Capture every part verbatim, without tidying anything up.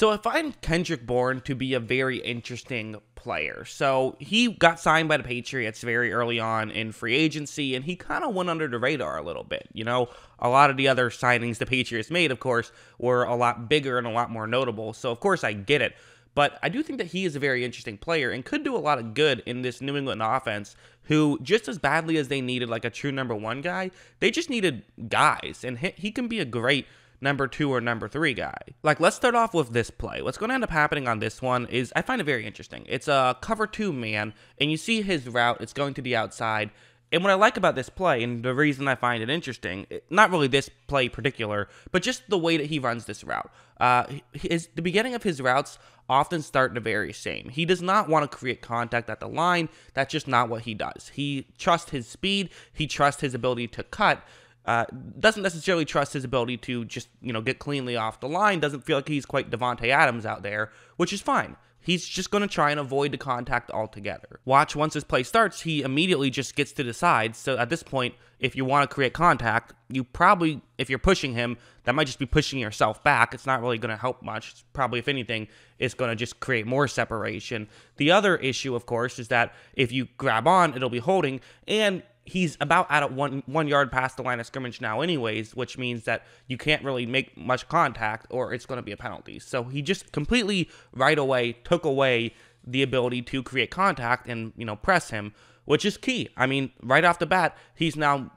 So I find Kendrick Bourne to be a very interesting player. So he got signed by the Patriots very early on in free agency, and he kind of went under the radar a little bit. You know, a lot of the other signings the Patriots made, of course, were a lot bigger and a lot more notable. So, of course, I get it. But I do think that he is a very interesting player and could do a lot of good in this New England offense, who just as badly as they needed like a true number one guy, they just needed guys. And he can be a great number two or number three guy. Like, let's start off with this play. What's going to end up happening on this one is I find it very interesting. It's a cover two man, and you see his route. It's going to the outside. And what I like about this play, and the reason I find it interesting, not really this play in particular, but just the way that he runs this route. Uh, his, the beginning of his routes often start the very same. He does not want to create contact at the line. That's just not what he does. He trusts his speed. He trusts his ability to cut. Uh, doesn't necessarily trust his ability to just, you know, get cleanly off the line. Doesn't feel like he's quite Devontae Adams out there, which is fine. He's just going to try and avoid the contact altogether. Watch, once this play starts, he immediately just gets to the side. So at this point, if you want to create contact, you probably, if you're pushing him, that might just be pushing yourself back. It's not really going to help much. It's probably, if anything, it's going to just create more separation. The other issue, of course, is that if you grab on, it'll be holding, and he's about out at one, one yard past the line of scrimmage now anyways, which means that you can't really make much contact or it's going to be a penalty. So he just completely right away took away the ability to create contact and, you know, press him, which is key. I mean, right off the bat, he's now,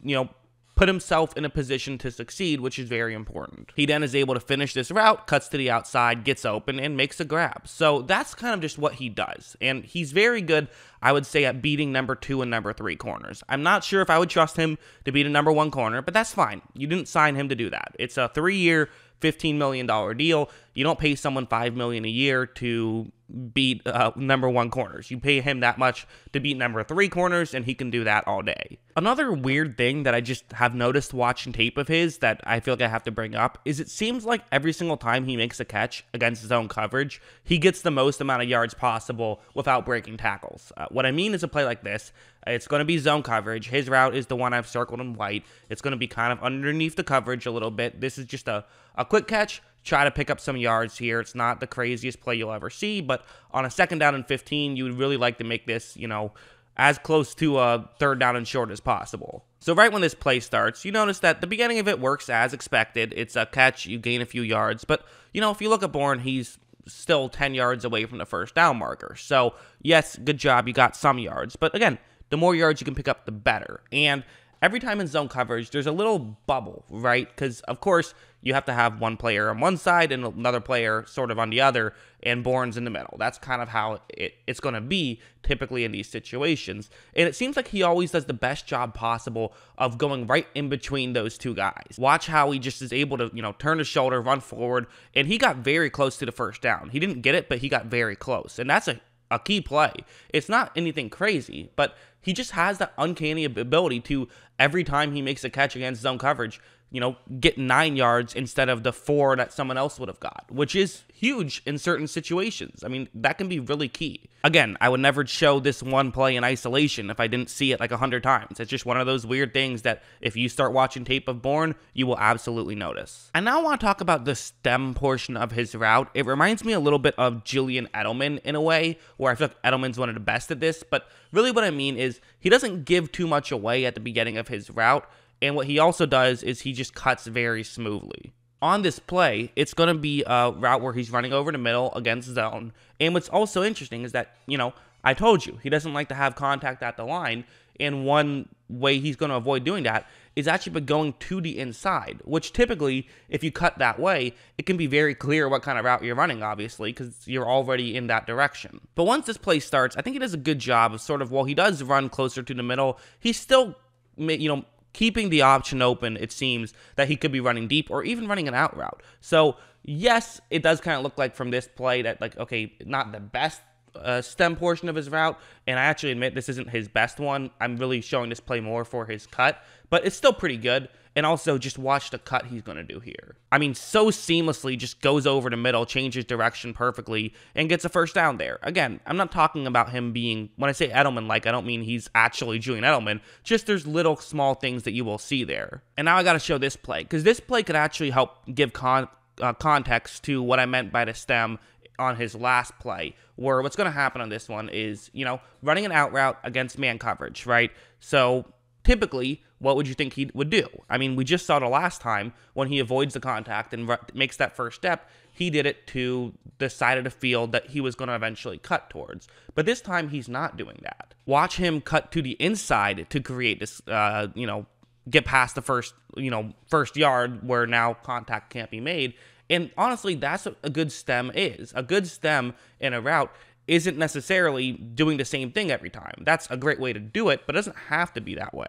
you know, put himself in a position to succeed, which is very important. He then is able to finish this route, cuts to the outside, gets open, and makes a grab. So that's kind of just what he does. And he's very good, I would say, at beating number two and number three corners. I'm not sure if I would trust him to beat a number one corner, but that's fine. You didn't sign him to do that. It's a three-year, fifteen million dollar deal. You don't pay someone five million dollars a year to beat uh, number one corners. You pay him that much to beat number three corners, and he can do that all day. Another weird thing that I just have noticed watching tape of his that I feel like I have to bring up is it seems like every single time he makes a catch against his own coverage, he gets the most amount of yards possible without breaking tackles. Uh, what I mean is a play like this, it's going to be zone coverage. His route is the one I've circled in white. It's going to be kind of underneath the coverage a little bit. This is just a, a quick catch. Try to pick up some yards here. It's not the craziest play you'll ever see, but on a second down and fifteen, you would really like to make this, you know, as close to a third down and short as possible. So right when this play starts, you notice that the beginning of it works as expected. It's a catch. You gain a few yards, but, you know, if you look at Bourne, he's still ten yards away from the first down marker. So, yes, good job. You got some yards, but again, the more yards you can pick up, the better. And every time in zone coverage, there's a little bubble, right? Because, of course, you have to have one player on one side and another player sort of on the other, and Bourne's in the middle. That's kind of how it, it's going to be typically in these situations. And it seems like he always does the best job possible of going right in between those two guys. Watch how he just is able to, you know, turn his shoulder, run forward, and he got very close to the first down. He didn't get it, but he got very close, and that's a a key play. It's not anything crazy, but he just has that uncanny ability to, every time he makes a catch against zone coverage, you know, get nine yards instead of the four that someone else would have got, which is huge in certain situations. I mean, that can be really key. Again, I would never show this one play in isolation if I didn't see it like a hundred times. It's just one of those weird things that if you start watching tape of Bourne, you will absolutely notice. I now want to talk about the stem portion of his route. It reminds me a little bit of Julian Edelman in a way, where I feel like Edelman's one of the best at this, but really what I mean is he doesn't give too much away at the beginning of his route. And what he also does is he just cuts very smoothly. On this play, it's going to be a route where he's running over the middle against zone. And what's also interesting is that, you know, I told you, he doesn't like to have contact at the line. And one way he's going to avoid doing that is actually by going to the inside, which typically, if you cut that way, it can be very clear what kind of route you're running, obviously, because you're already in that direction. But once this play starts, I think he does a good job of sort of, while he does run closer to the middle, he's still, you know, keeping the option open, it seems, that he could be running deep or even running an out route. So, yes, it does kind of look like from this play that, like, okay, not the best uh, stem portion of his route. And I actually admit this isn't his best one. I'm really showing this play more for his cut. But it's still pretty good. And also, just watch the cut he's going to do here. I mean, so seamlessly just goes over the middle, changes direction perfectly, and gets a first down there. Again, I'm not talking about him being, when I say Edelman-like, I don't mean he's actually Julian Edelman. Just there's little small things that you will see there. And now I got to show this play, because this play could actually help give con uh, context to what I meant by the stem on his last play, where what's going to happen on this one is, you know, running an out route against man coverage, right? So typically, what would you think he would do? I mean, we just saw the last time when he avoids the contact and makes that first step, he did it to the side of the field that he was going to eventually cut towards. But this time, he's not doing that. Watch him cut to the inside to create this, uh, you know, get past the first, you know, first yard where now contact can't be made. And honestly, that's what a good stem is. A good stem in a route isn't necessarily doing the same thing every time. That's a great way to do it, but it doesn't have to be that way.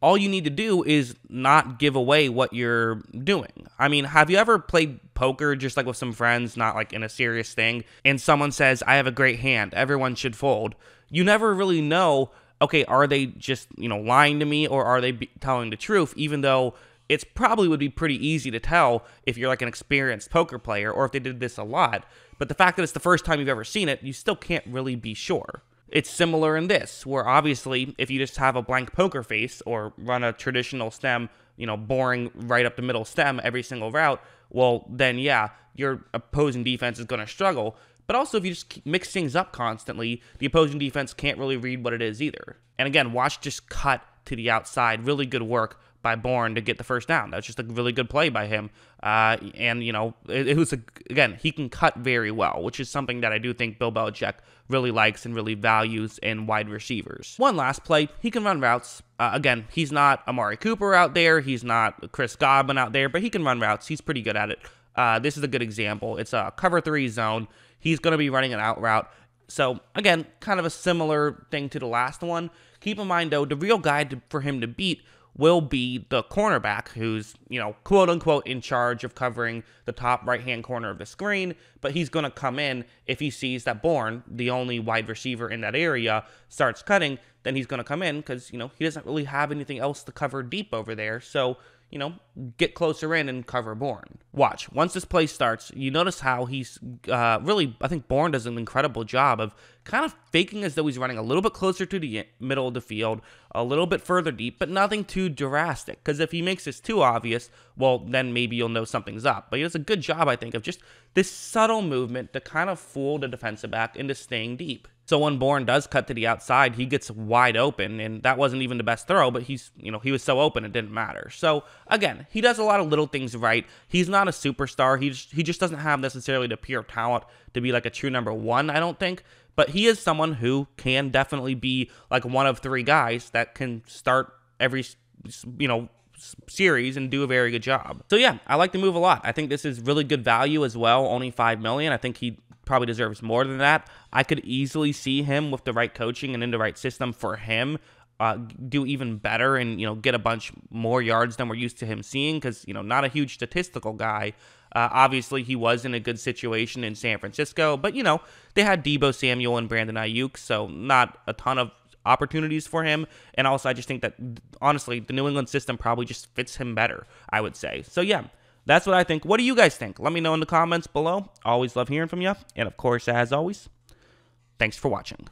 All you need to do is not give away what you're doing. I mean, have you ever played poker just like with some friends, not like in a serious thing, and someone says, I have a great hand, everyone should fold? You never really know, okay, are they just, you know, lying to me, or are they be telling the truth, even though it's probably would be pretty easy to tell if you're like an experienced poker player or if they did this a lot. But the fact that it's the first time you've ever seen it, you still can't really be sure. It's similar in this, where obviously if you just have a blank poker face or run a traditional stem, you know, boring right up the middle stem every single route, well, then yeah, your opposing defense is going to struggle. But also, if you just mix things up constantly, the opposing defense can't really read what it is either. And again, watch just cut to the outside. Really good work by Bourne to get the first down. That's just a really good play by him. Uh, and, you know, it, it was, a, again, he can cut very well, which is something that I do think Bill Belichick really likes and really values in wide receivers. One last play, he can run routes. Uh, again, he's not Amari Cooper out there. He's not Chris Godwin out there, but he can run routes. He's pretty good at it. Uh, this is a good example. It's a cover three zone. He's going to be running an out route. So, again, kind of a similar thing to the last one. Keep in mind, though, the real guy to, for him to beat will be the cornerback who's, you know, quote-unquote in charge of covering the top right-hand corner of the screen, but he's going to come in if he sees that Bourne, the only wide receiver in that area, starts cutting, then he's going to come in because, you know, he doesn't really have anything else to cover deep over there, so, you know, get closer in and cover Bourne. Watch. Once this play starts, you notice how he's uh, really, I think Bourne does an incredible job of kind of faking as though he's running a little bit closer to the middle of the field, a little bit further deep, but nothing too drastic, because if he makes this too obvious, well, then maybe you'll know something's up. But he does a good job, I think, of just this subtle movement to kind of fool the defensive back into staying deep. So when Bourne does cut to the outside, he gets wide open, and that wasn't even the best throw, but he's, you know, he was so open it didn't matter. So again, he does a lot of little things right. He's not a superstar. He just, he just doesn't have necessarily the pure talent to be like a true number one, I don't think. But he is someone who can definitely be like one of three guys that can start every, you know, series and do a very good job. So yeah, I like the move a lot. I think this is really good value as well. Only five million dollars. I think he probably deserves more than that. I could easily see him with the right coaching and in the right system for him uh, do even better and, you know, get a bunch more yards than we're used to him seeing because, you know, not a huge statistical guy. Uh, obviously, he was in a good situation in San Francisco, but, you know, they had Deebo Samuel and Brandon Ayuk, so not a ton of opportunities for him. And also, I just think that, honestly, the New England system probably just fits him better, I would say. So, yeah, that's what I think. What do you guys think? Let me know in the comments below. Always love hearing from you. And, of course, as always, thanks for watching.